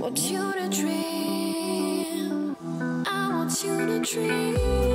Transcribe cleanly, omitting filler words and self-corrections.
want you to dream. I want you to dream.